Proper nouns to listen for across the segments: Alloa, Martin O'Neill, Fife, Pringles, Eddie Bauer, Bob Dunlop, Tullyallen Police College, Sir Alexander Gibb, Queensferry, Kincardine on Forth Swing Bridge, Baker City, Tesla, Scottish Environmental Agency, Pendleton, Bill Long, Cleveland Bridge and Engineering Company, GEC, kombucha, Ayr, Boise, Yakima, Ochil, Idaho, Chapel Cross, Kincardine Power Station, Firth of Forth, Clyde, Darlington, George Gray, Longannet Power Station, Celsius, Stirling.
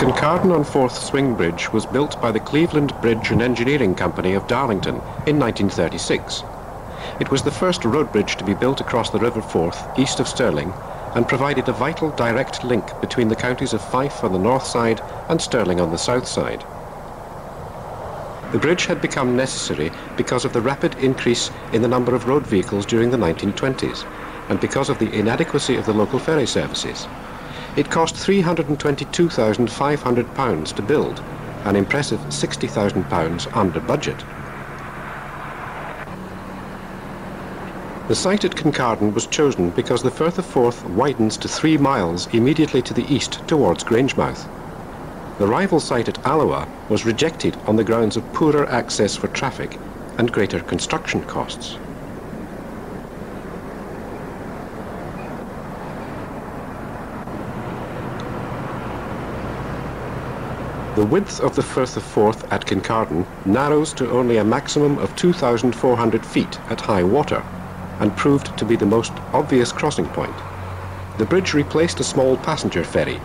Kincardine on Forth Swing Bridge was built by the Cleveland Bridge and Engineering Company of Darlington in 1936. It was the first road bridge to be built across the River Forth east of Stirling and provided a vital direct link between the counties of Fife on the north side and Stirling on the south side. The bridge had become necessary because of the rapid increase in the number of road vehicles during the 1920s and because of the inadequacy of the local ferry services. It cost £322,500 to build, an impressive £60,000 under budget. The site at Kincardine was chosen because the Firth of Forth widens to 3 miles immediately to the east towards Grangemouth. The rival site at Alloa was rejected on the grounds of poorer access for traffic and greater construction costs. The width of the Firth of Forth at Kincardine narrows to only a maximum of 2,400 feet at high water and proved to be the most obvious crossing point. The bridge replaced a small passenger ferry,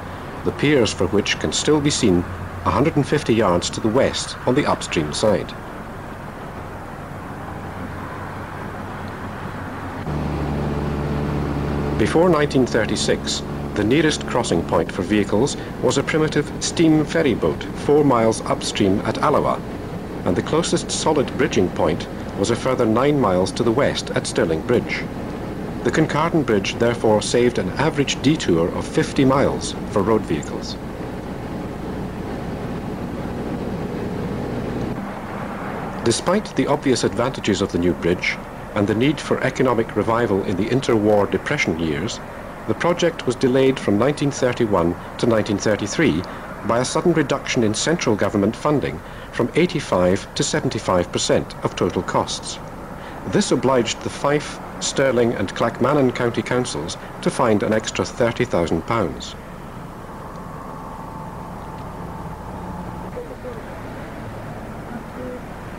the piers for which can still be seen 150 yards to the west on the upstream side. Before 1936, the nearest crossing point for vehicles was a primitive steam ferry boat 4 miles upstream at Alloa, and the closest solid bridging point was a further 9 miles to the west at Stirling Bridge. The Kincardine Bridge therefore saved an average detour of 50 miles for road vehicles. Despite the obvious advantages of the new bridge and the need for economic revival in the interwar depression years, the project was delayed from 1931 to 1933 by a sudden reduction in central government funding from 85 to 75% of total costs. This obliged the Fife, Stirling and Clackmannan county councils to find an extra £30,000.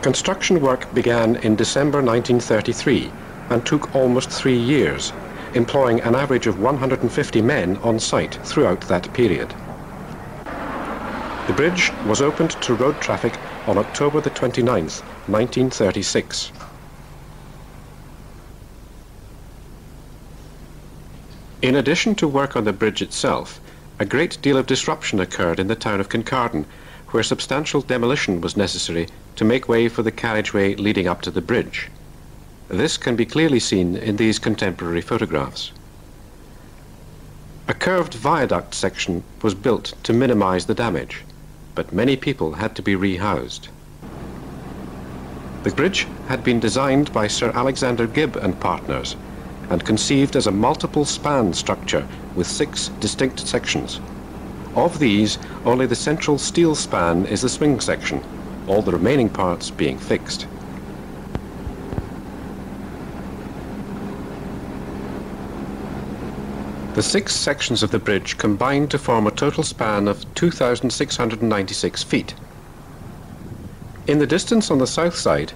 Construction work began in December 1933 and took almost 3 years, employing an average of 150 men on site throughout that period. The bridge was opened to road traffic on October the 29th, 1936. In addition to work on the bridge itself, a great deal of disruption occurred in the town of Kincardine, where substantial demolition was necessary to make way for the carriageway leading up to the bridge. This can be clearly seen in these contemporary photographs. A curved viaduct section was built to minimize the damage, but many people had to be rehoused. The bridge had been designed by Sir Alexander Gibb and partners and conceived as a multiple span structure with 6 distinct sections. Of these, only the central steel span is the swing section, all the remaining parts being fixed. The 6 sections of the bridge combined to form a total span of 2,696 feet. In the distance on the south side,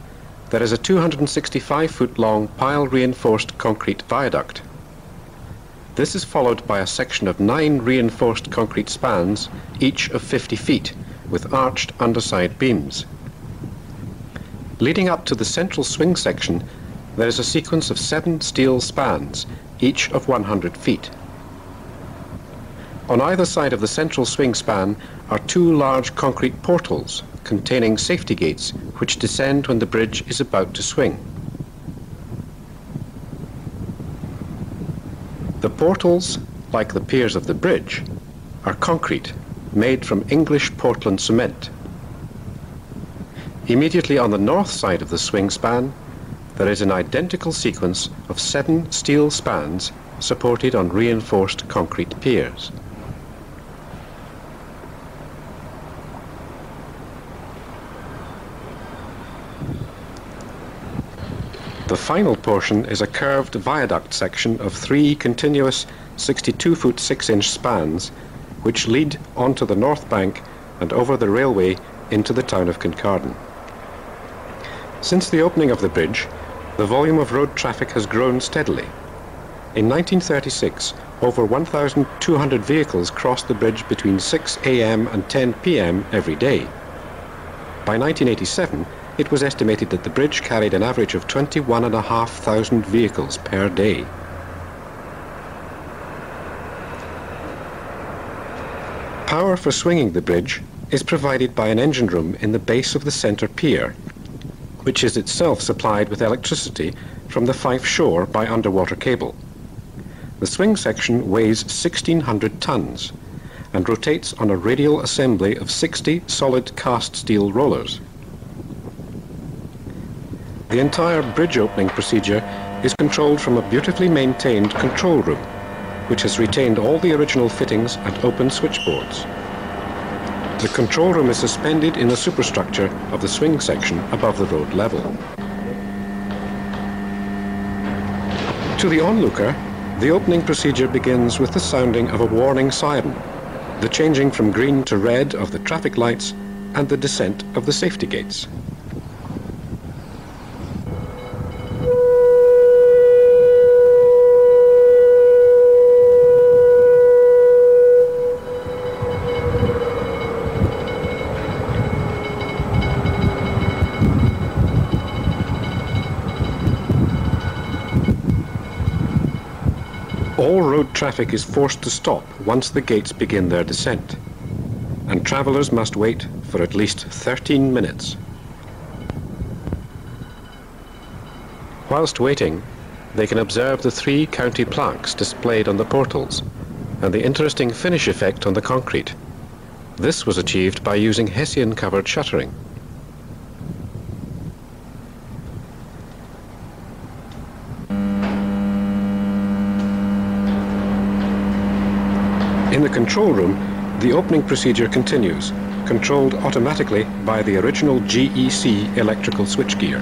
there is a 265-foot long pile-reinforced concrete viaduct. This is followed by a section of 9 reinforced concrete spans, each of 50 feet, with arched underside beams. Leading up to the central swing section, there is a sequence of 7 steel spans, each of 100 feet. On either side of the central swing span are 2 large concrete portals containing safety gates which descend when the bridge is about to swing. The portals, like the piers of the bridge, are concrete, made from English Portland cement. Immediately on the north side of the swing span, there is an identical sequence of 7 steel spans supported on reinforced concrete piers. The final portion is a curved viaduct section of 3 continuous 62-foot 6-inch spans which lead onto the north bank and over the railway into the town of Kincardine. Since the opening of the bridge, the volume of road traffic has grown steadily. In 1936, over 1,200 vehicles crossed the bridge between 6 a.m. and 10 p.m. every day. By 1987, it was estimated that the bridge carried an average of 21,500 vehicles per day. Power for swinging the bridge is provided by an engine room in the base of the centre pier, which is itself supplied with electricity from the Fife shore by underwater cable. The swing section weighs 1,600 tonnes and rotates on a radial assembly of 60 solid cast steel rollers. The entire bridge opening procedure is controlled from a beautifully maintained control room, which has retained all the original fittings and open switchboards. The control room is suspended in the superstructure of the swing section above the road level. To the onlooker, the opening procedure begins with the sounding of a warning siren, the changing from green to red of the traffic lights, and the descent of the safety gates. All road traffic is forced to stop once the gates begin their descent, and travellers must wait for at least 13 minutes. Whilst waiting, they can observe the three county plaques displayed on the portals and the interesting finish effect on the concrete. This was achieved by using hessian-covered shuttering. In the control room, the opening procedure continues, controlled automatically by the original GEC electrical switchgear.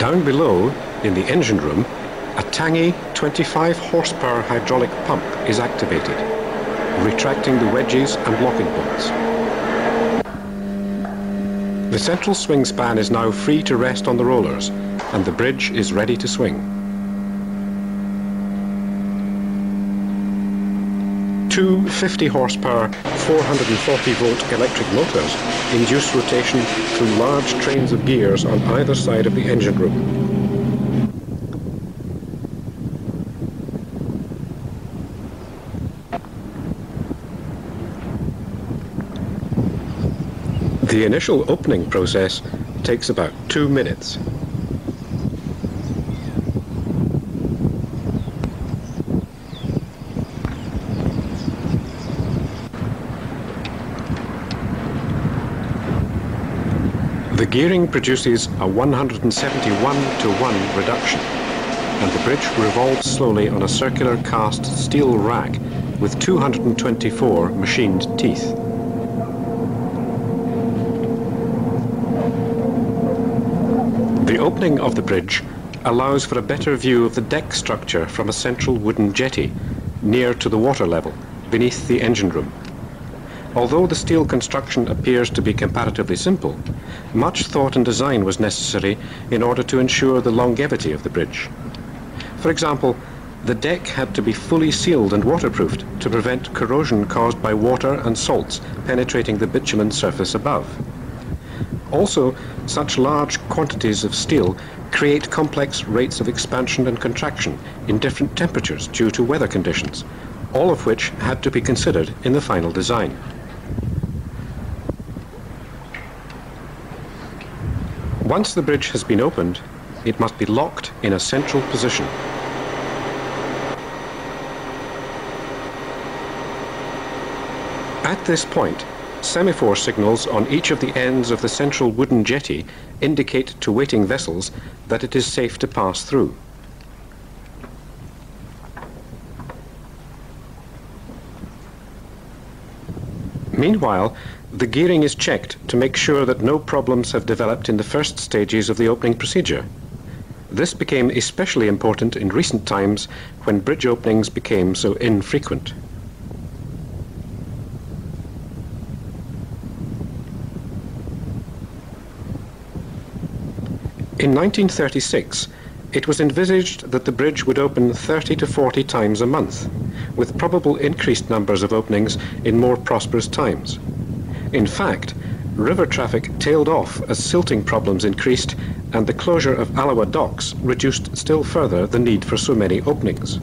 Down below, in the engine room, a tangy 25-horsepower hydraulic pump is activated, retracting the wedges and locking bolts. The central swing span is now free to rest on the rollers, and the bridge is ready to swing. Two 50-horsepower, 440-volt electric motors induce rotation through large trains of gears on either side of the engine room. The initial opening process takes about 2 minutes. The gearing produces a 171-to-1 reduction, and the bridge revolves slowly on a circular cast steel rack with 224 machined teeth. The opening of the bridge allows for a better view of the deck structure from a central wooden jetty near to the water level beneath the engine room. Although the steel construction appears to be comparatively simple, much thought and design was necessary in order to ensure the longevity of the bridge. For example, the deck had to be fully sealed and waterproofed to prevent corrosion caused by water and salts penetrating the bitumen surface above. Also, such large quantities of steel create complex rates of expansion and contraction in different temperatures due to weather conditions, all of which had to be considered in the final design. Once the bridge has been opened, it must be locked in a central position. At this point, semaphore signals on each of the ends of the central wooden jetty indicate to waiting vessels that it is safe to pass through. Meanwhile, the gearing is checked to make sure that no problems have developed in the first stages of the opening procedure. This became especially important in recent times when bridge openings became so infrequent. In 1936, it was envisaged that the bridge would open 30 to 40 times a month, with probable increased numbers of openings in more prosperous times. In fact, river traffic tailed off as silting problems increased, and the closure of Alloa docks reduced still further the need for so many openings.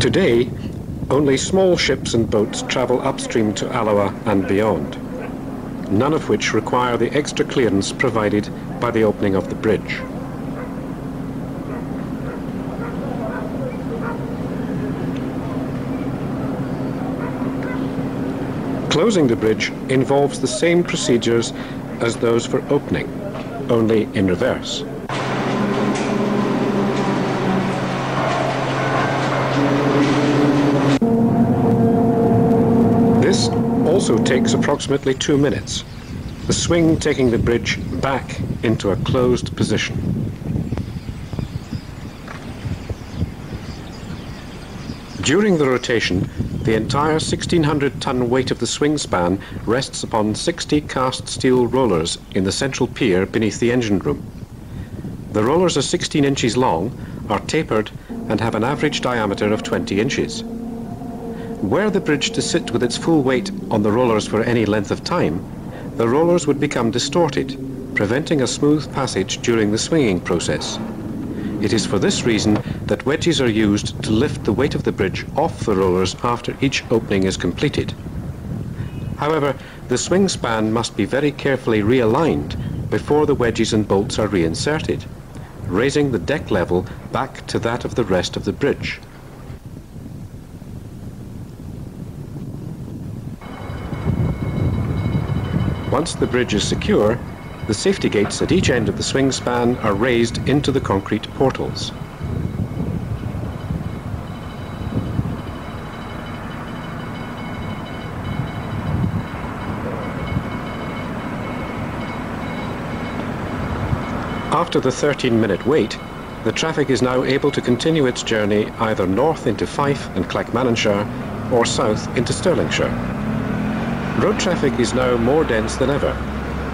Today, only small ships and boats travel upstream to Alloa and beyond, none of which require the extra clearance provided by the opening of the bridge. Closing the bridge involves the same procedures as those for opening, only in reverse. This also takes approximately 2 minutes, the swing taking the bridge back into a closed position. During the rotation, the entire 1,600-ton weight of the swing span rests upon 60 cast steel rollers in the central pier beneath the engine room. The rollers are 16 inches long, are tapered, and have an average diameter of 20 inches. Were the bridge to sit with its full weight on the rollers for any length of time, the rollers would become distorted, preventing a smooth passage during the swinging process. It is for this reason that wedges are used to lift the weight of the bridge off the rollers after each opening is completed. However, the swing span must be very carefully realigned before the wedges and bolts are reinserted, raising the deck level back to that of the rest of the bridge. Once the bridge is secure, the safety gates at each end of the swing span are raised into the concrete portals. After the 13-minute wait, the traffic is now able to continue its journey either north into Fife and Clackmannanshire or south into Stirlingshire. Road traffic is now more dense than ever,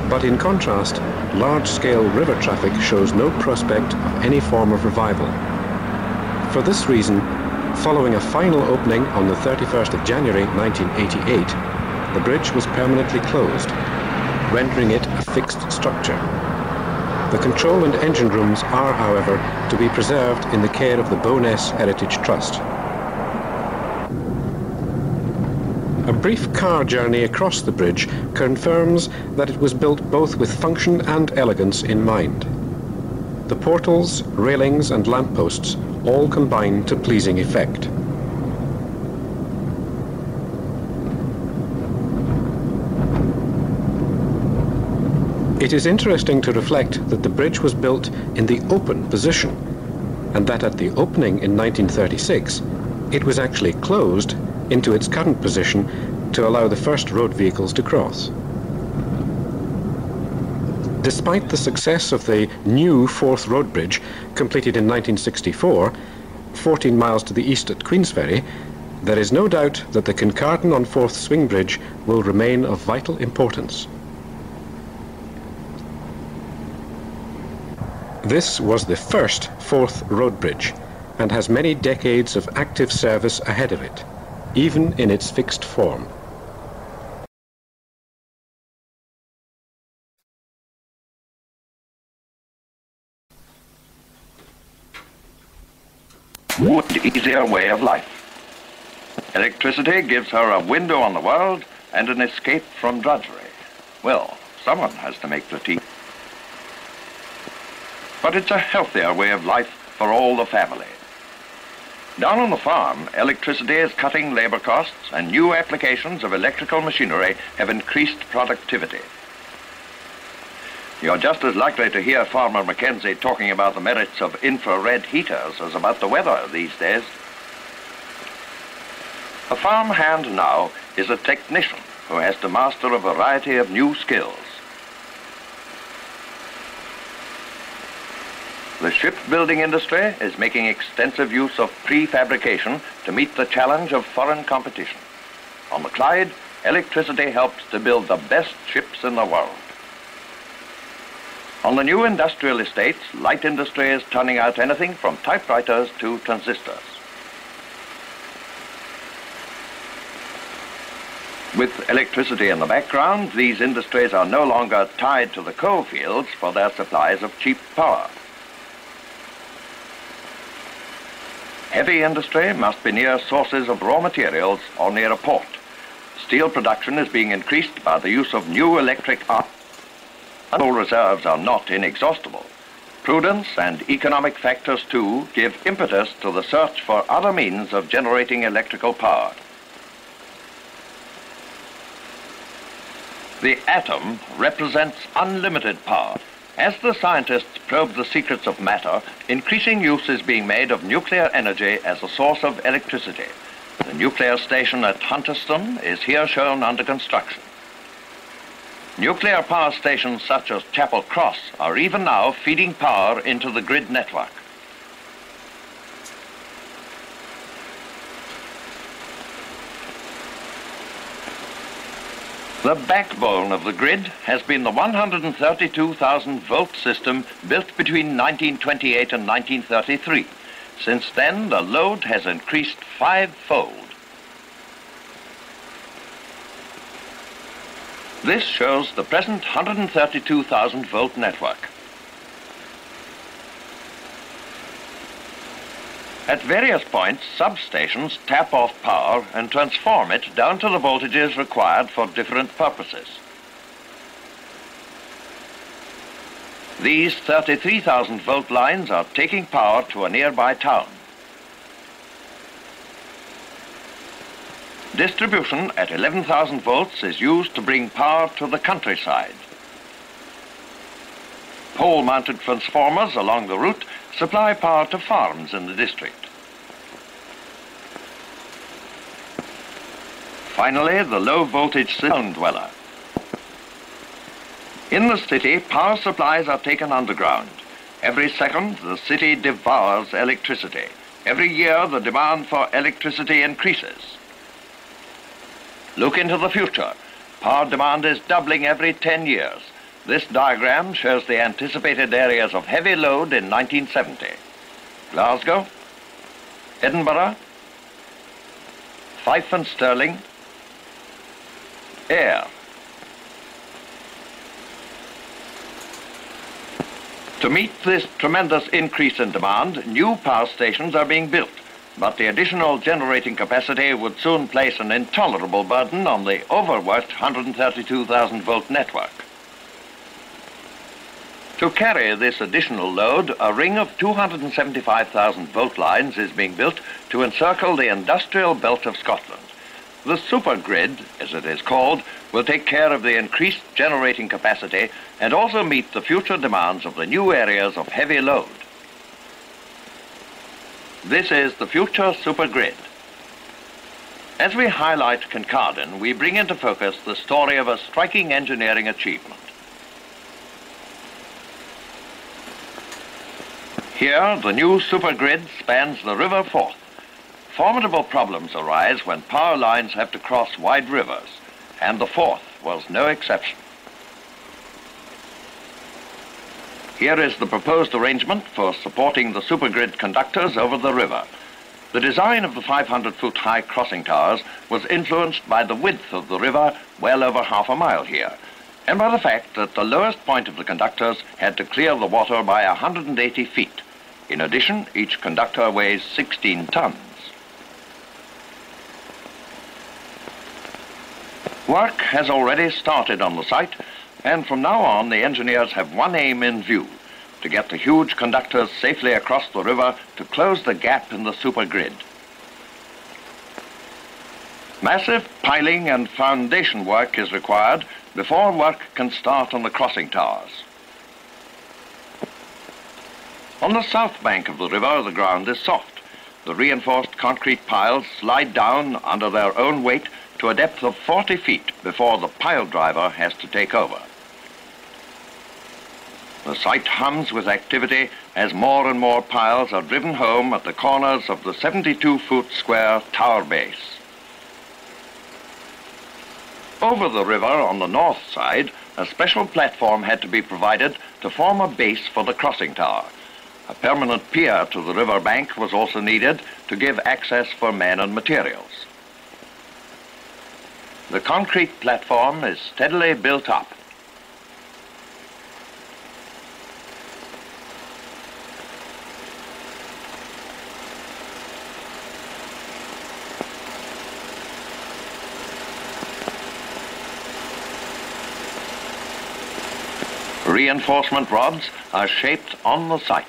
but in contrast, large-scale river traffic shows no prospect of any form of revival. For this reason, following a final opening on the 31st of January 1988, the bridge was permanently closed, rendering it a fixed structure. The control and engine rooms are, however, to be preserved in the care of the Bowness Heritage Trust. A brief car journey across the bridge confirms that it was built both with function and elegance in mind. The portals, railings and lampposts all combine to pleasing effect. It is interesting to reflect that the bridge was built in the open position, and that at the opening in 1936, it was actually closed into its current position to allow the first road vehicles to cross. Despite the success of the new Forth Road Bridge, completed in 1964, 14 miles to the east at Queensferry, there is no doubt that the Kincardine on Forth Swing Bridge will remain of vital importance. This was the first Forth Road Bridge and has many decades of active service ahead of it, even in its fixed form. What easier way of life? Electricity gives her a window on the world and an escape from drudgery. Well, someone has to make the tea. But it's a healthier way of life for all the family. Down on the farm, electricity is cutting labor costs, and new applications of electrical machinery have increased productivity. You're just as likely to hear Farmer Mackenzie talking about the merits of infrared heaters as about the weather these days. A farmhand now is a technician who has to master a variety of new skills. The shipbuilding industry is making extensive use of prefabrication to meet the challenge of foreign competition. On the Clyde, electricity helps to build the best ships in the world. On the new industrial estates, light industry is turning out anything from typewriters to transistors. With electricity in the background, these industries are no longer tied to the coal fields for their supplies of cheap power. Heavy industry must be near sources of raw materials or near a port. Steel production is being increased by the use of new electric arc. Coal reserves are not inexhaustible. Prudence and economic factors, too, give impetus to the search for other means of generating electrical power. The atom represents unlimited power. As the scientists probe the secrets of matter, increasing use is being made of nuclear energy as a source of electricity. The nuclear station at Hunterston is here shown under construction. Nuclear power stations such as Chapel Cross are even now feeding power into the grid network. The backbone of the grid has been the 132,000-volt system built between 1928 and 1933. Since then, the load has increased fivefold. This shows the present 132,000-volt network. At various points, substations tap off power and transform it down to the voltages required for different purposes. These 33,000-volt lines are taking power to a nearby town. Distribution at 11,000 volts is used to bring power to the countryside. Pole-mounted transformers along the route supply power to farms in the district. Finally, the low-voltage town dweller. In the city, power supplies are taken underground. Every second, the city devours electricity. Every year, the demand for electricity increases. Look into the future. Power demand is doubling every 10 years. This diagram shows the anticipated areas of heavy load in 1970. Glasgow, Edinburgh, Fife and Stirling, Ayr. To meet this tremendous increase in demand, new power stations are being built. But the additional generating capacity would soon place an intolerable burden on the overworked 132,000-volt network. To carry this additional load, a ring of 275,000-volt lines is being built to encircle the industrial belt of Scotland. The supergrid, as it is called, will take care of the increased generating capacity and also meet the future demands of the new areas of heavy load. This is the future supergrid. As we highlight Kincardine, we bring into focus the story of a striking engineering achievement. Here, the new supergrid spans the River Forth. Formidable problems arise when power lines have to cross wide rivers, and the Forth was no exception. Here is the proposed arrangement for supporting the supergrid conductors over the river. The design of the 500-foot-high crossing towers was influenced by the width of the river, well over half a mile here, and by the fact that the lowest point of the conductors had to clear the water by 180 feet. In addition, each conductor weighs 16 tons. Work has already started on the site, and from now on, the engineers have one aim in view: to get the huge conductors safely across the river to close the gap in the supergrid. Massive piling and foundation work is required before work can start on the crossing towers. On the south bank of the river, the ground is soft. The reinforced concrete piles slide down under their own weight to a depth of 40 feet before the pile driver has to take over. The site hums with activity as more and more piles are driven home at the corners of the 72-foot square tower base. Over the river on the north side, a special platform had to be provided to form a base for the crossing tower. A permanent pier to the river bank was also needed to give access for men and materials. The concrete platform is steadily built up. Reinforcement rods are shaped on the site.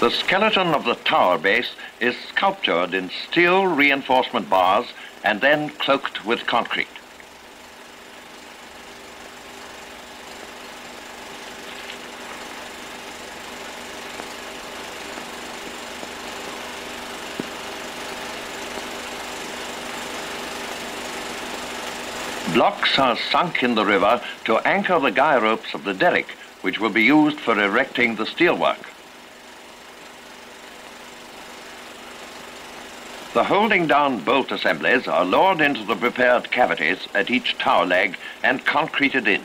The skeleton of the tower base is sculptured in steel reinforcement bars and then cloaked with concrete. Blocks are sunk in the river to anchor the guy ropes of the derrick, which will be used for erecting the steelwork. The holding down bolt assemblies are lowered into the prepared cavities at each tower leg and concreted in.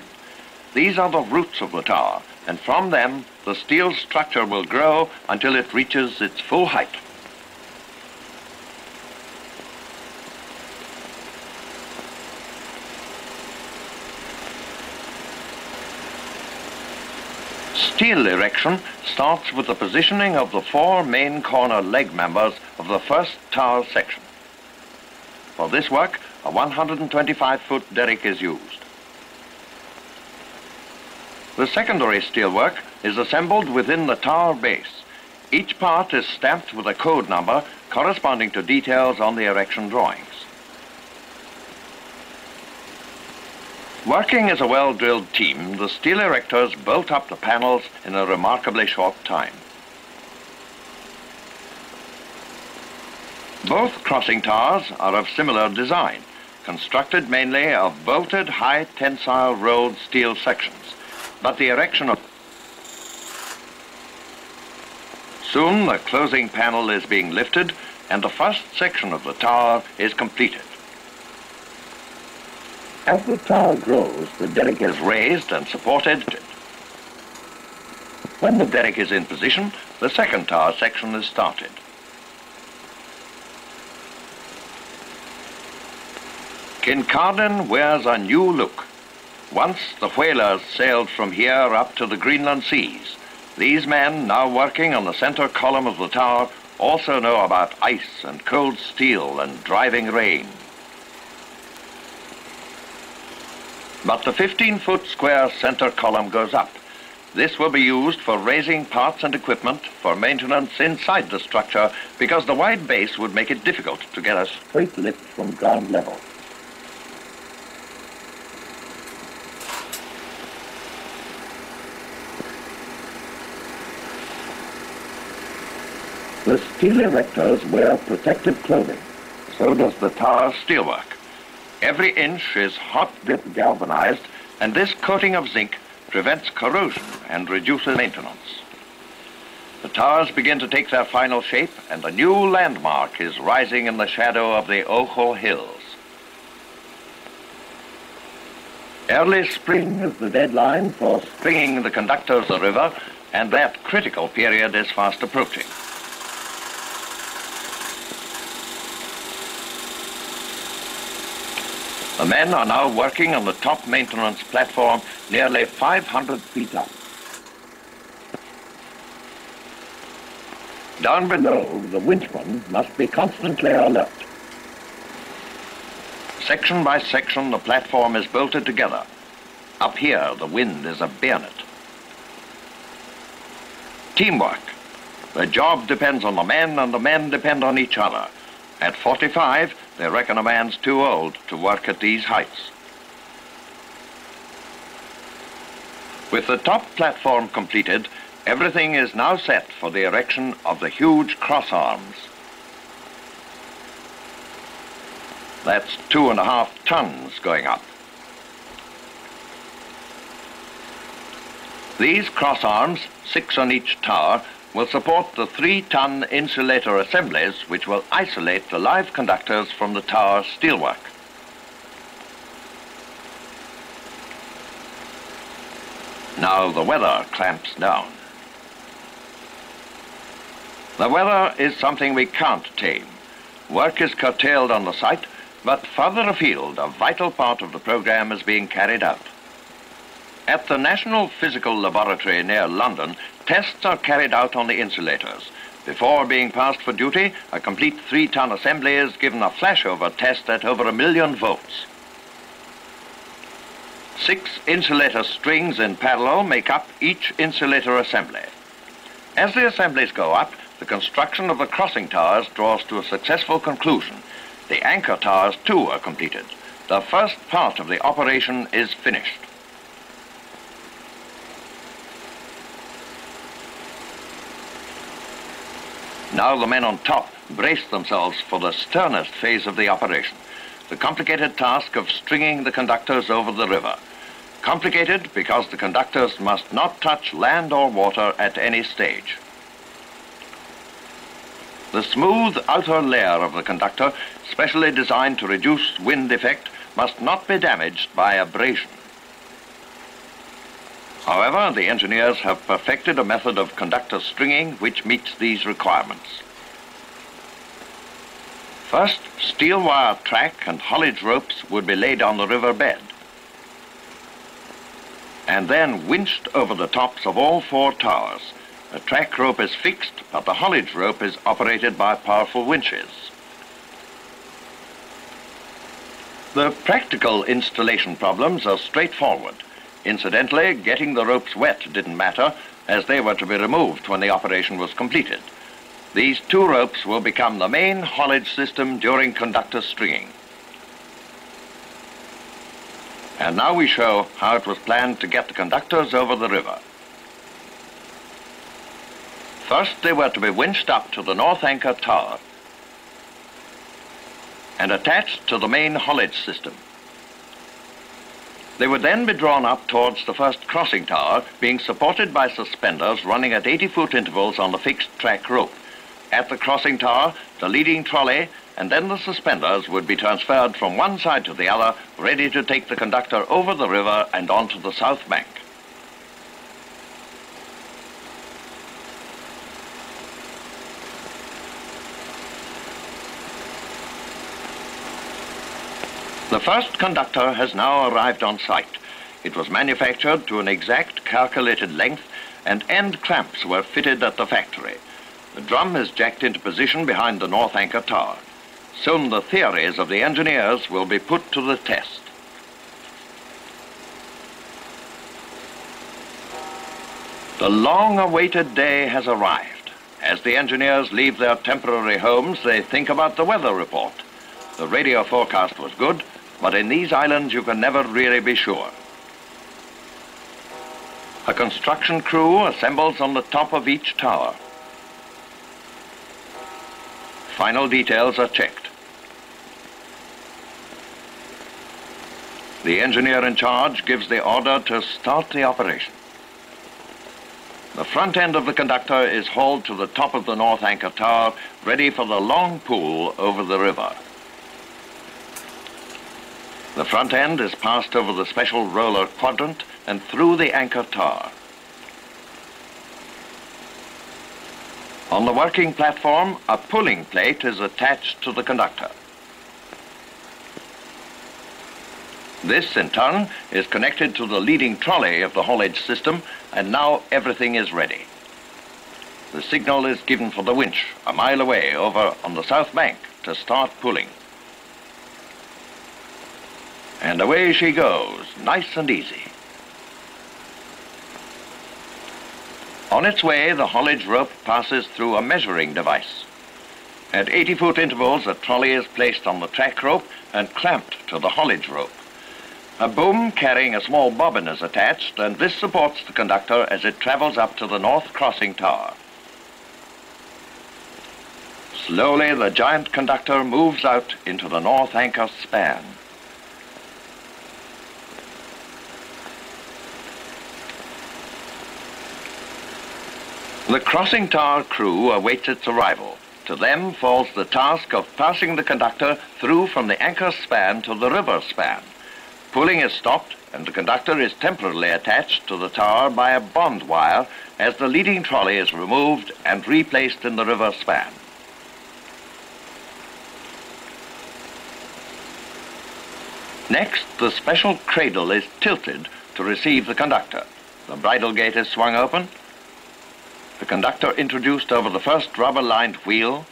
These are the roots of the tower, and from them the steel structure will grow until it reaches its full height. Steel erection starts with the positioning of the four main corner leg members of the first tower section. For this work, a 125-foot derrick is used. The secondary steelwork is assembled within the tower base. Each part is stamped with a code number corresponding to details on the erection drawings. Working as a well-drilled team, the steel erectors bolt up the panels in a remarkably short time. Both crossing towers are of similar design, constructed mainly of bolted high tensile rolled steel sections, but the erection of... Soon the closing panel is being lifted and the first section of the tower is completed. As the tower grows, the derrick is raised and supported. When the derrick is in position, the second tower section is started. Kincardine wears a new look. Once the whalers sailed from here up to the Greenland seas. These men, now working on the center column of the tower, also know about ice and cold steel and driving rain. But the 15-foot square center column goes up. This will be used for raising parts and equipment for maintenance inside the structure because the wide base would make it difficult to get a straight lift from ground level. The steel erectors wear protective clothing. So does the tower steelwork. Every inch is hot-dip galvanized, and this coating of zinc prevents corrosion and reduces maintenance. The towers begin to take their final shape, and a new landmark is rising in the shadow of the Ojo Hills. Early spring is the deadline for stringing the conductors of the river, and that critical period is fast approaching. The men are now working on the top maintenance platform nearly 500 feet up. Down below, the winchman must be constantly alert. Section by section, the platform is bolted together. Up here, the wind is a bayonet. Teamwork. The job depends on the men, and the men depend on each other. At 45, they reckon a man's too old to work at these heights. With the top platform completed, everything is now set for the erection of the huge cross arms. That's 2.5 tons going up. These cross arms, 6 on each tower, will support the 3-ton insulator assemblies which will isolate the live conductors from the tower steelwork. Now the weather clamps down. The weather is something we can't tame. Work is curtailed on the site, but further afield, a vital part of the programme is being carried out. At the National Physical Laboratory near London, tests are carried out on the insulators. Before being passed for duty, a complete 3-ton assembly is given a flashover test at over 1,000,000 volts. 6 insulator strings in parallel make up each insulator assembly. As the assemblies go up, the construction of the crossing towers draws to a successful conclusion. The anchor towers too are completed. The first part of the operation is finished. Now the men on top brace themselves for the sternest phase of the operation, the complicated task of stringing the conductors over the river. Complicated because the conductors must not touch land or water at any stage. The smooth outer layer of the conductor, specially designed to reduce wind effect, must not be damaged by abrasion. However, the engineers have perfected a method of conductor stringing which meets these requirements. First, steel wire track and haulage ropes would be laid on the river bed and then winched over the tops of all 4 towers. The track rope is fixed, but the haulage rope is operated by powerful winches. The practical installation problems are straightforward. Incidentally, getting the ropes wet didn't matter, as they were to be removed when the operation was completed. These 2 ropes will become the main haulage system during conductor stringing. And now we show how it was planned to get the conductors over the river. First, they were to be winched up to the north anchor tower and attached to the main haulage system. They would then be drawn up towards the first crossing tower, being supported by suspenders running at 80-foot intervals on the fixed track rope. At the crossing tower, the leading trolley and then the suspenders would be transferred from one side to the other, ready to take the conductor over the river and onto the south bank. The first conductor has now arrived on site. It was manufactured to an exact calculated length and end clamps were fitted at the factory. The drum is jacked into position behind the north anchor tower. Soon the theories of the engineers will be put to the test. The long-awaited day has arrived. As the engineers leave their temporary homes, they think about the weather report. The radio forecast was good, but in these islands you can never really be sure. A construction crew assembles on the top of each tower. Final details are checked. The engineer in charge gives the order to start the operation. The front end of the conductor is hauled to the top of the north anchor tower, ready for the long pull over the river. The front end is passed over the special roller quadrant and through the anchor tower. On the working platform, a pulling plate is attached to the conductor. This, in turn, is connected to the leading trolley of the haulage system, and now everything is ready. The signal is given for the winch, a mile away over on the south bank, to start pulling. And away she goes, nice and easy. On its way, the haulage rope passes through a measuring device. At 80-foot intervals, a trolley is placed on the track rope and clamped to the haulage rope. A boom carrying a small bobbin is attached, and this supports the conductor as it travels up to the north crossing tower. Slowly, the giant conductor moves out into the north anchor span. The crossing tower crew awaits its arrival. To them falls the task of passing the conductor through from the anchor span to the river span. Pulling is stopped, and the conductor is temporarily attached to the tower by a bond wire as the leading trolley is removed and replaced in the river span. Next, the special cradle is tilted to receive the conductor. The bridle gate is swung open. The conductor introduced over the first rubber-lined wheel,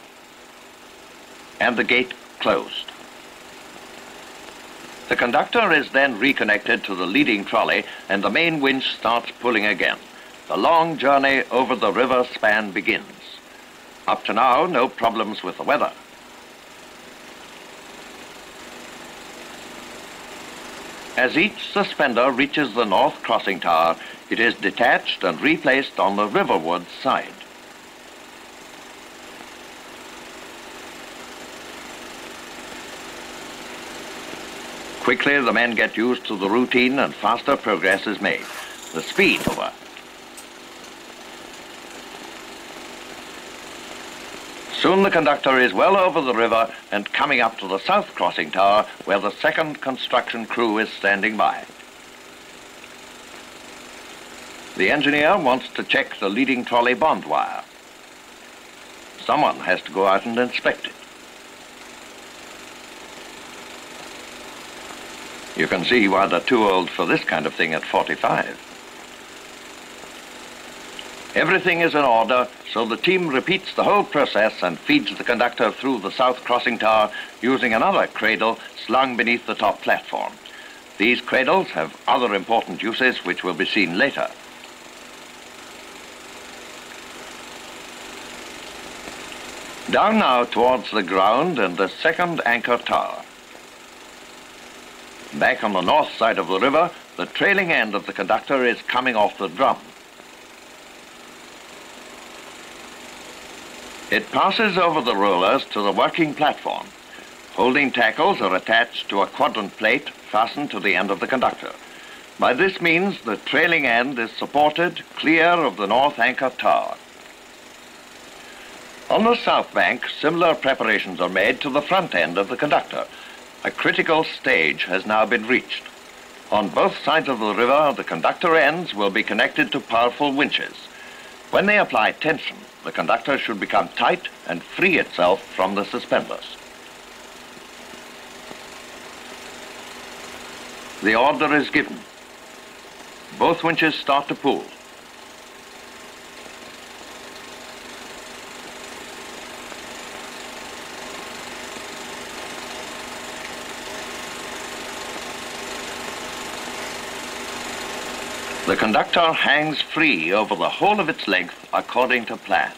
and the gate closed. The conductor is then reconnected to the leading trolley, and the main winch starts pulling again. The long journey over the river span begins. Up to now, no problems with the weather. As each suspender reaches the north crossing tower, it is detached and replaced on the riverward side. Quickly, the men get used to the routine and faster progress is made. The speed over. Soon the conductor is well over the river and coming up to the south crossing tower, where the second construction crew is standing by. The engineer wants to check the leading trolley bond wire. Someone has to go out and inspect it. You can see why they're too old for this kind of thing at 45. Everything is in order, so the team repeats the whole process and feeds the conductor through the south crossing tower using another cradle slung beneath the top platform. These cradles have other important uses which will be seen later. Down now towards the ground and the second anchor tower. Back on the north side of the river, the trailing end of the conductor is coming off the drum. It passes over the rollers to the working platform. Holding tackles are attached to a quadrant plate fastened to the end of the conductor. By this means, the trailing end is supported clear of the north anchor tower. On the south bank, similar preparations are made to the front end of the conductor. A critical stage has now been reached. On both sides of the river, the conductor ends will be connected to powerful winches. When they apply tension, the conductor should become tight and free itself from the suspenders. The order is given. Both winches start to pull. The conductor hangs free over the whole of its length according to plan.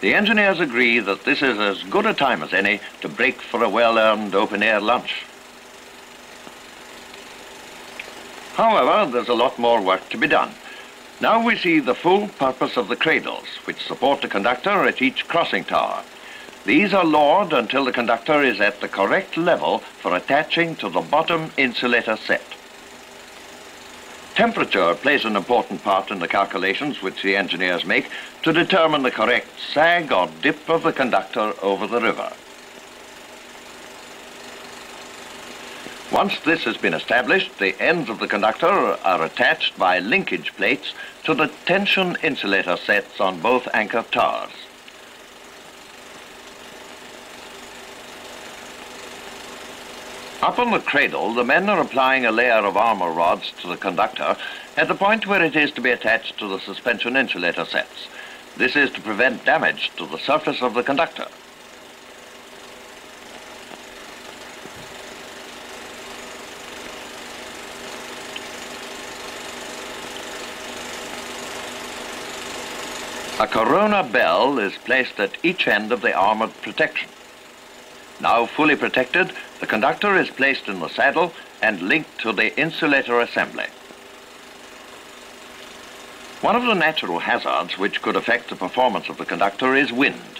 The engineers agree that this is as good a time as any to break for a well-earned open-air lunch. However, there's a lot more work to be done. Now we see the full purpose of the cradles, which support the conductor at each crossing tower. These are lowered until the conductor is at the correct level for attaching to the bottom insulator set. Temperature plays an important part in the calculations which the engineers make to determine the correct sag or dip of the conductor over the river. Once this has been established, the ends of the conductor are attached by linkage plates to the tension insulator sets on both anchor towers. Up on the cradle, the men are applying a layer of armour rods to the conductor at the point where it is to be attached to the suspension insulator sets. This is to prevent damage to the surface of the conductor. A corona bell is placed at each end of the armoured protection. Now fully protected, the conductor is placed in the saddle and linked to the insulator assembly. One of the natural hazards which could affect the performance of the conductor is wind.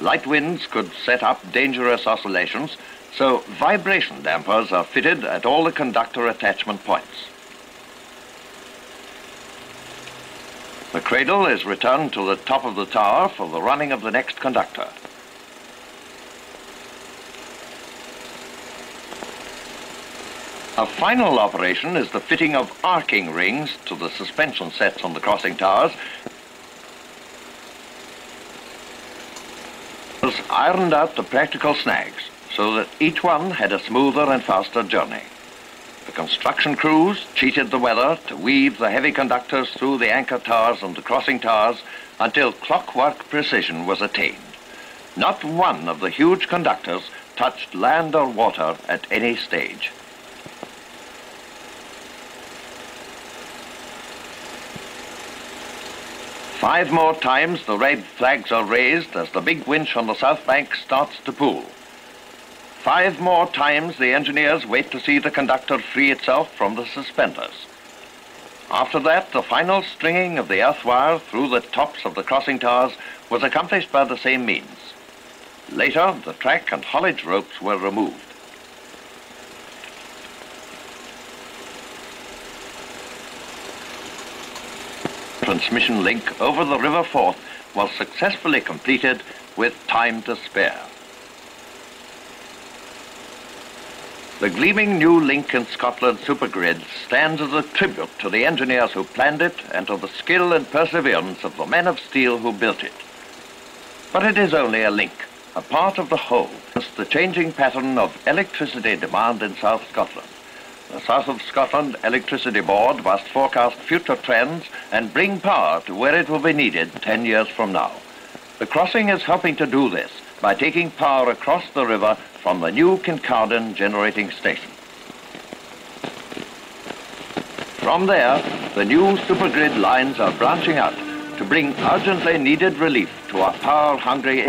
Light winds could set up dangerous oscillations, so vibration dampers are fitted at all the conductor attachment points. The cradle is returned to the top of the tower for the running of the next conductor. A final operation is the fitting of arcing rings to the suspension sets on the crossing towers, was ironed out the practical snags so that each one had a smoother and faster journey. The construction crews cheated the weather to weave the heavy conductors through the anchor towers and the crossing towers until clockwork precision was attained. Not one of the huge conductors touched land or water at any stage. Five more times the red flags are raised as the big winch on the south bank starts to pull. Five more times the engineers wait to see the conductor free itself from the suspenders. After that, the final stringing of the earth wire through the tops of the crossing towers was accomplished by the same means. Later, the track and haulage ropes were removed. Transmission link over the River Forth was successfully completed with time to spare. The gleaming new link in Scotland's supergrid stands as a tribute to the engineers who planned it and to the skill and perseverance of the men of steel who built it. But it is only a link, a part of the whole. It's the changing pattern of electricity demand in South Scotland. The South of Scotland Electricity Board must forecast future trends and bring power to where it will be needed 10 years from now. The crossing is helping to do this by taking power across the river from the new Kincardine generating station. From there, the new supergrid lines are branching out to bring urgently needed relief to our power-hungry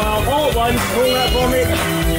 All at once, roll that for me.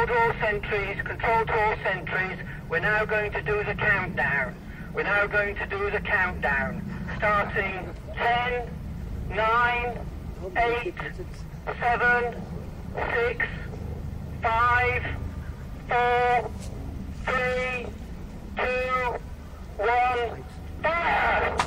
Controlled door sentries, we're now going to do the countdown. Starting 10, 9, 8, 7, 6, 5, 4, 3,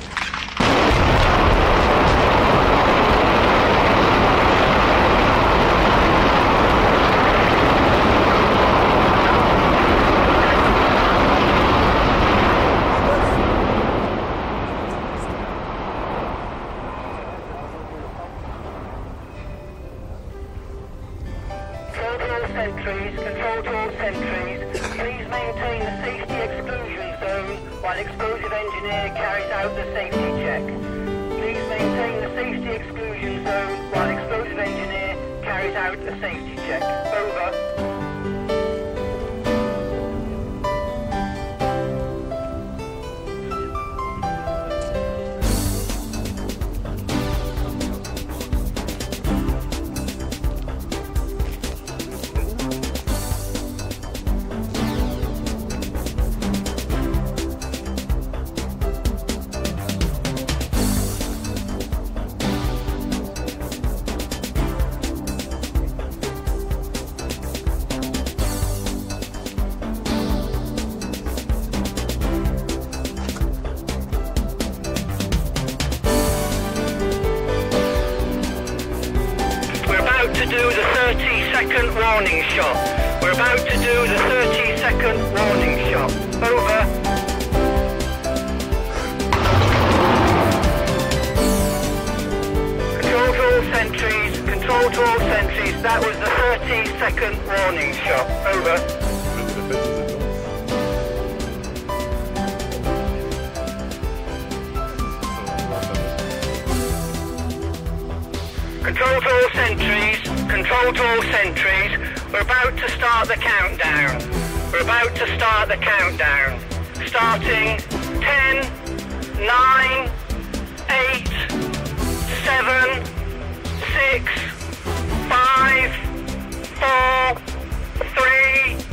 2,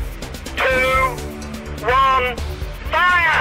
1, fire!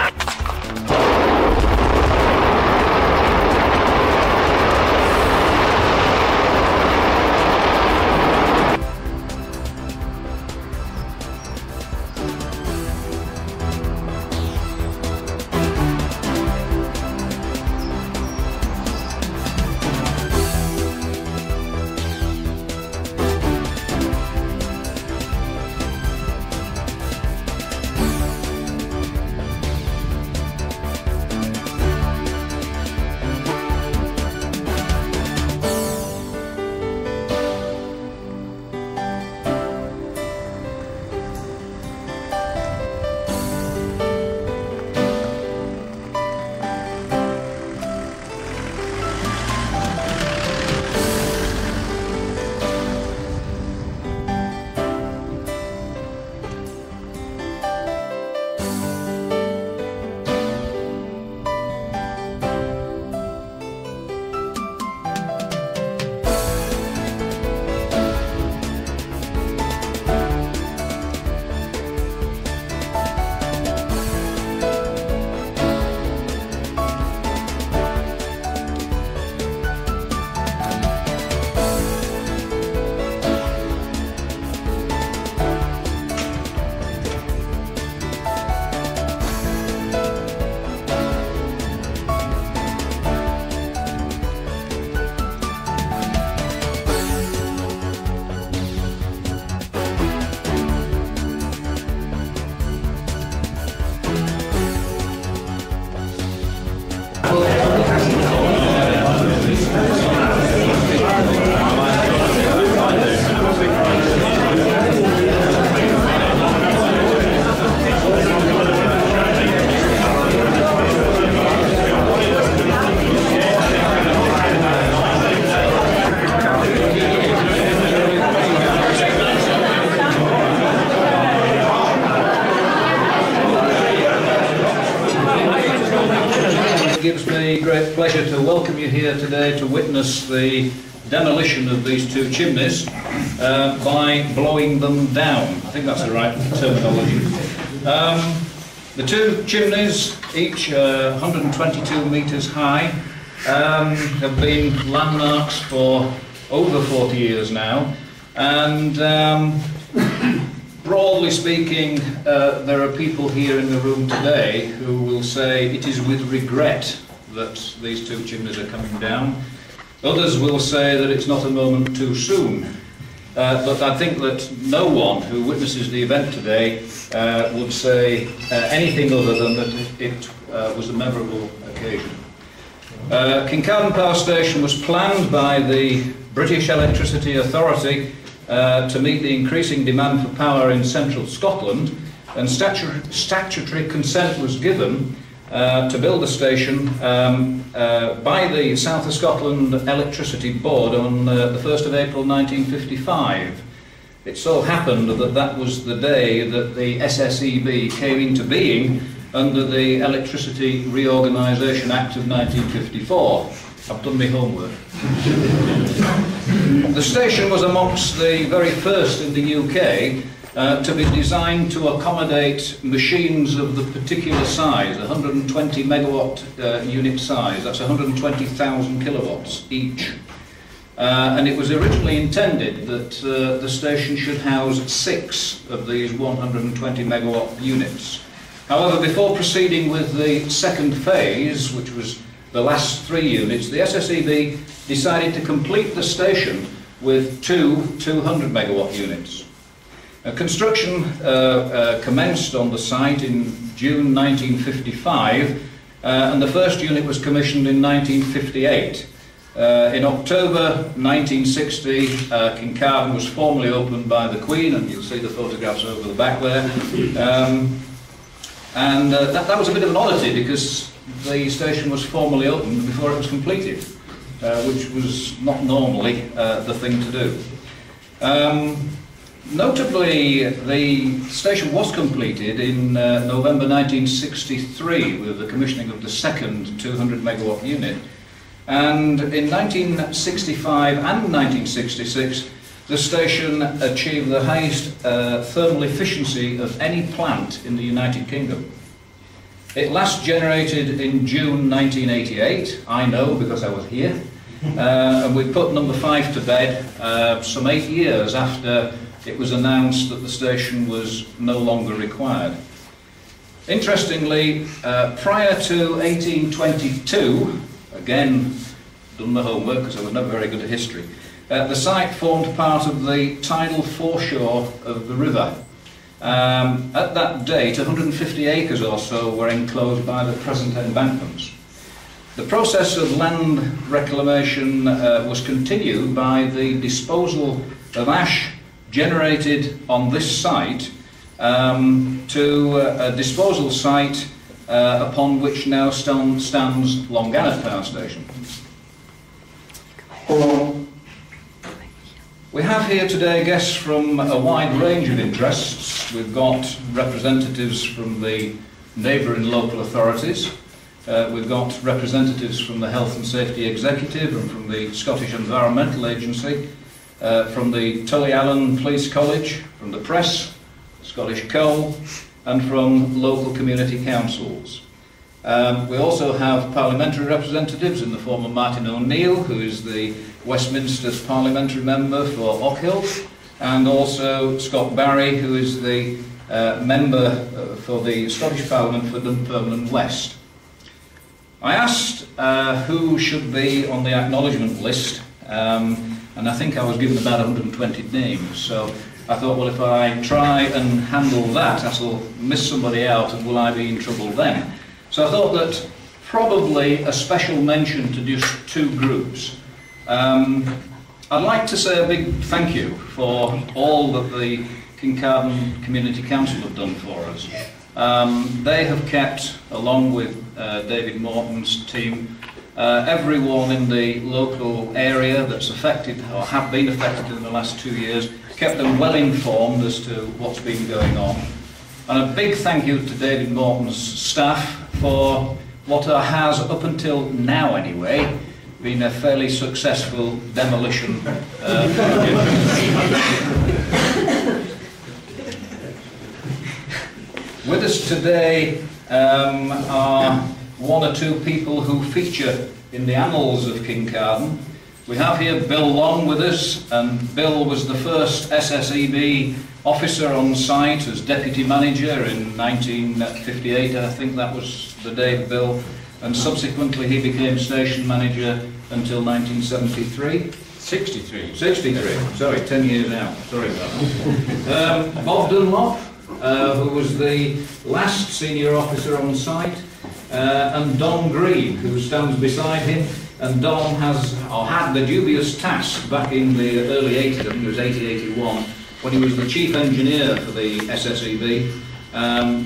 It gives me great pleasure to welcome you here today to witness the demolition of these two chimneys by blowing them down. I think that's the right terminology. The two chimneys, each 122 metres high, have been landmarks for over 40 years now, and broadly speaking, there are people here in the room today who will say it is with regret that these two chimneys are coming down. Others will say that it's not a moment too soon, but I think that no one who witnesses the event today would say anything other than that it was a memorable occasion. Kincardine Power Station was planned by the British Electricity Authority to meet the increasing demand for power in central Scotland, and statutory consent was given to build a station by the South of Scotland Electricity Board on the 1st of April 1955. It so happened that that was the day that the SSEB came into being under the Electricity Reorganisation Act of 1954. I've done my homework. The station was amongst the very first in the UK to be designed to accommodate machines of the particular size, 120 megawatt unit size, that's 120,000 kilowatts each. And it was originally intended that the station should house 6 of these 120 megawatt units. However, before proceeding with the second phase, which was the last 3 units, the SSEB decided to complete the station with 2 200 megawatt units. Construction commenced on the site in June 1955, and the first unit was commissioned in 1958. In October 1960, Kincardine was formally opened by the Queen, and you'll see the photographs over the back there. That was a bit of an oddity because the station was formally opened before it was completed, which was not normally the thing to do. Notably, the station was completed in November 1963 with the commissioning of the second 200 megawatt unit, and in 1965 and 1966 the station achieved the highest thermal efficiency of any plant in the United Kingdom. It last generated in June 1988, I know because I was here, and we put number 5 to bed some 8 years after it was announced that the station was no longer required. Interestingly, prior to 1822, again, done the homework because I was never very good at history, the site formed part of the tidal foreshore of the river. At that date, 150 acres or so were enclosed by the present embankments. The process of land reclamation was continued by the disposal of ash generated on this site to a disposal site upon which now stands Longannet Power Station. We have here today guests from a wide range of interests. We've got representatives from the neighbouring local authorities, we've got representatives from the Health and Safety Executive and from the Scottish Environmental Agency, from the Tullyallen Police College, from the press, Scottish Coal, and from local community councils. We also have parliamentary representatives in the form of Martin O'Neill, who is the Westminster's parliamentary member for Ochil, and also Scott Barry, who is the member for the Scottish Parliament for Dunfermline West. I asked who should be on the acknowledgement list, and I think I was given about 120 names, so I thought, well, if I try and handle that, I shall miss somebody out, and will I be in trouble then? So I thought that probably a special mention to just 2 groups. I'd like to say a big thank you for all that the Kincardine Community Council have done for us. They have kept, along with David Morton's team, everyone in the local area that's affected or have been affected in the last 2 years, kept them well informed as to what's been going on. And a big thank you to David Morton's staff for what has, up until now anyway, been a fairly successful demolition. With us today are one or two people who feature in the annals of Kincardine. We have here Bill Long with us, and Bill was the first SSEB officer on site as deputy manager in 1958, I think that was the day of Bill, and subsequently he became station manager until 1973. 63, sorry, 10 years now, sorry about that. Bob Dunlop, who was the last senior officer on site, and Don Green, who stands beside him. And Don has, or had, the dubious task back in the early 80s, I think it was 80-81, when he was the chief engineer for the SSEB,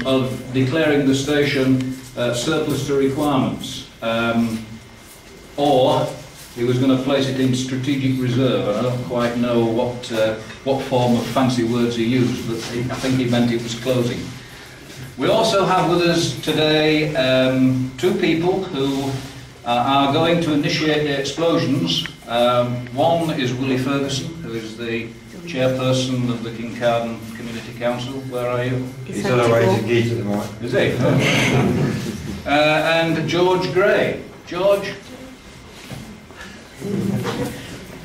of declaring the station surplus to requirements, or he was going to place it in strategic reserve. And I don't quite know what form of fancy words he used, but I think he meant it was closing. We also have with us today two people who are going to initiate the explosions. One is Willie Ferguson, who is the chairperson of the Kincardine Community Council. Where are you? He's on our way to Geet at the moment. Is he? And George Gray. George?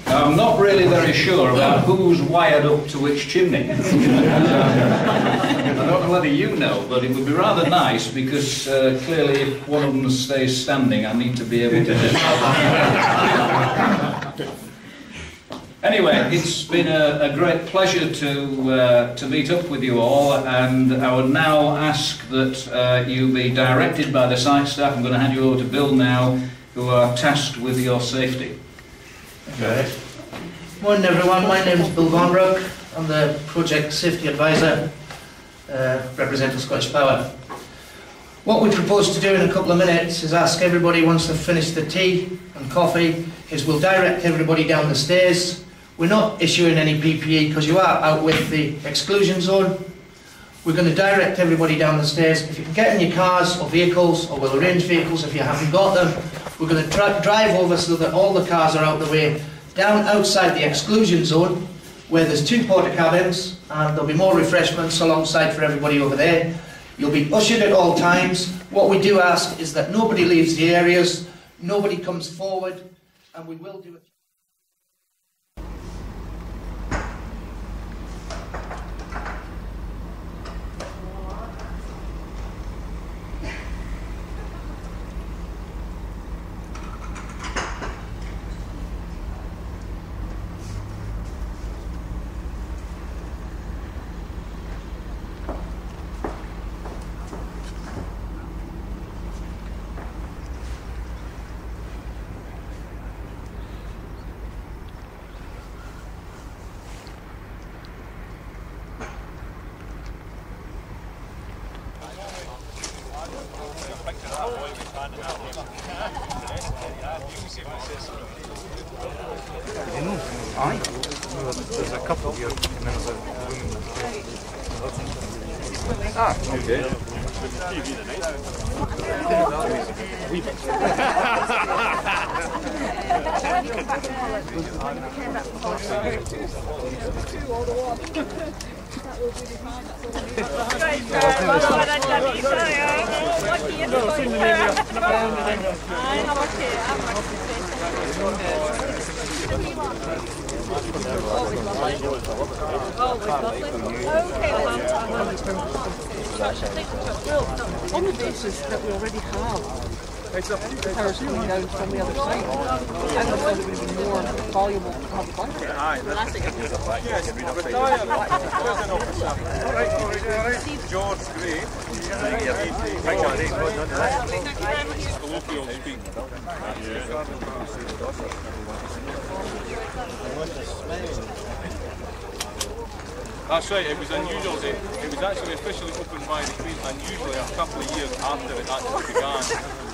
I'm not really very sure about who's wired up to which chimney. I don't know whether you know, but it would be rather nice, because clearly if one of them stays standing, I need to be able to do that. Anyway, it's been a great pleasure to meet up with you all, and I would now ask that you be directed by the site staff. I'm going to hand you over to Bill now, who are tasked with your safety. Okay. Morning everyone, my name is Bill Vonbrook. I'm the Project Safety Advisor, representing Scottish Power. What we propose to do in a couple of minutes is ask everybody, once they've finished the tea and coffee, is we'll direct everybody down the stairs. We're not issuing any PPE because you are out with the exclusion zone. We're going to direct everybody down the stairs. If you can get in your cars or vehicles, or we'll arrange vehicles if you haven't got them, we're going to drive over so that all the cars are out the way, down outside the exclusion zone, where there's two porta cabins, and there'll be more refreshments alongside for everybody over there. You'll be ushered at all times. What we do ask is that nobody leaves the areas, nobody comes forward, and we will do it. That's right, it was unusual, it was actually officially opened by the Queen unusually a couple of years after it actually began,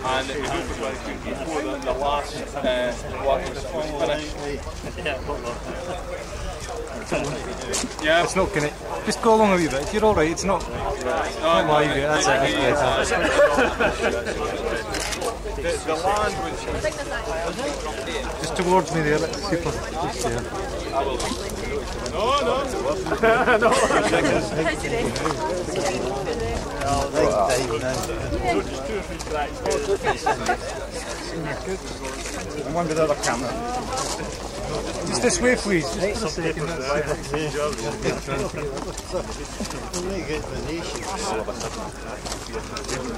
and it was opened by the Queen before the last work was finished. Yeah. It's not going to... Just go along a wee bit, if you're alright, it's not... No, that's it, that's good. The land was just towards me there, like people. Just there. No. Just two or three cracks. And one with the other camera. Just this way, please. Just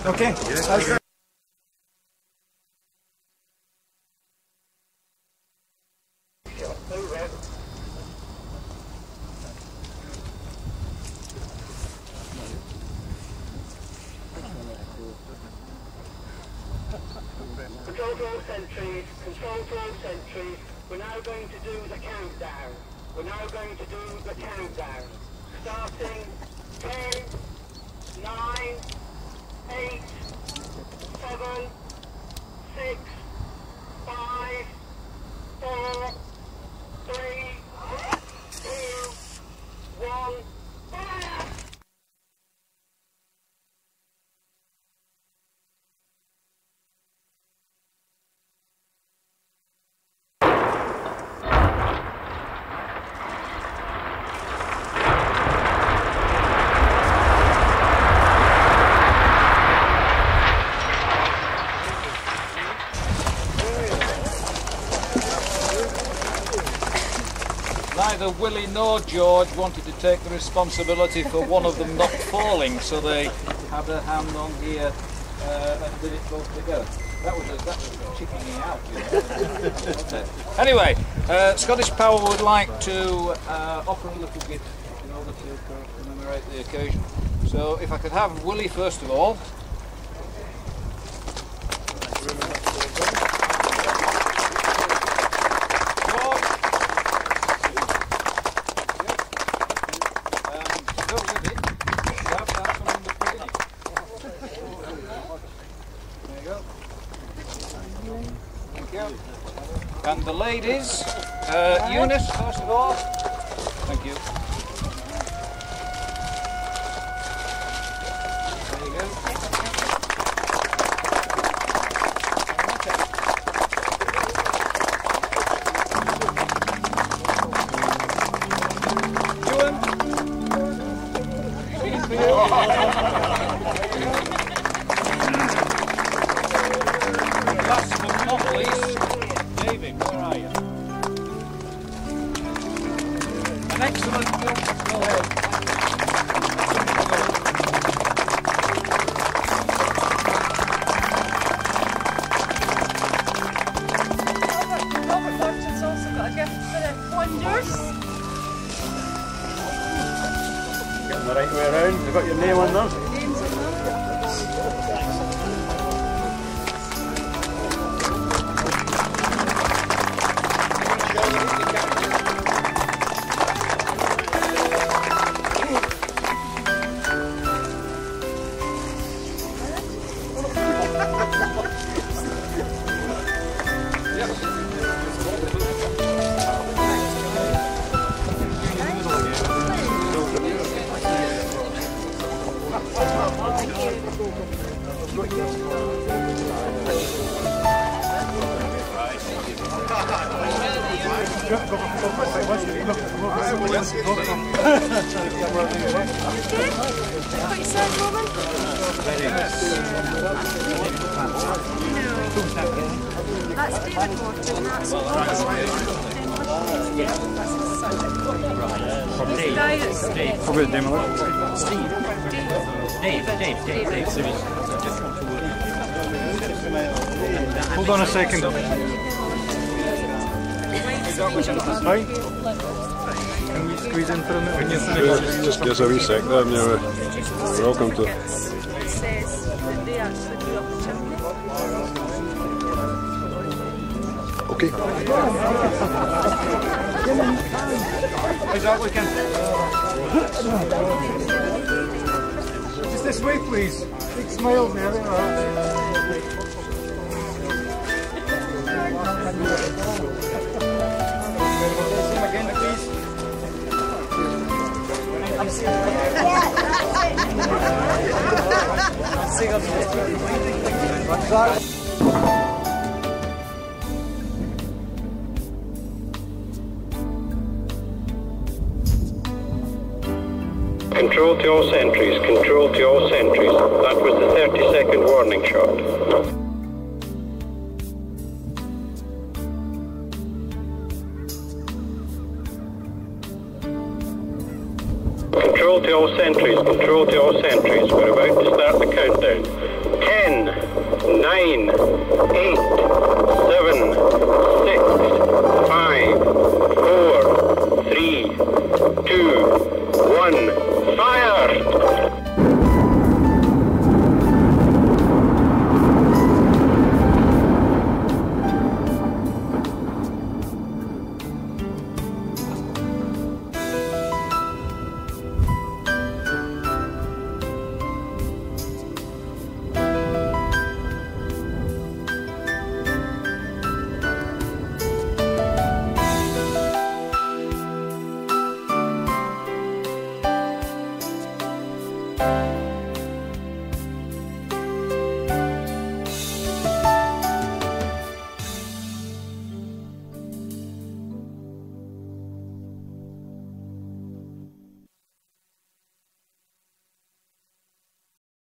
okay. That's neither Willie nor George wanted to take the responsibility for one of them not falling, so they had their hand on here and did it both together. That was chipping me out, you know. Anyway, Scottish Power would like to offer a little bit in order to commemorate the occasion. So if I could have Willie first of all. Ladies, Eunice, first of all. Thank you. There you go. Last but not least, David, where are you? An excellent film. Go ahead. Albert Thornton's also got a gift for the wonders. Getting the right way around. You've got your name on them. Hold on a second. Hi. Can we squeeze in for a minute? Just give us a wee sec there. You're welcome to. Okay. How's that looking? Just this way, please. Big smile there. I'm Control to all sentries, control to all sentries. That was the 30-second warning shot. Control to all sentries, control to all sentries. We're about to start the countdown. 10, 9, 8, 7, 6, 5,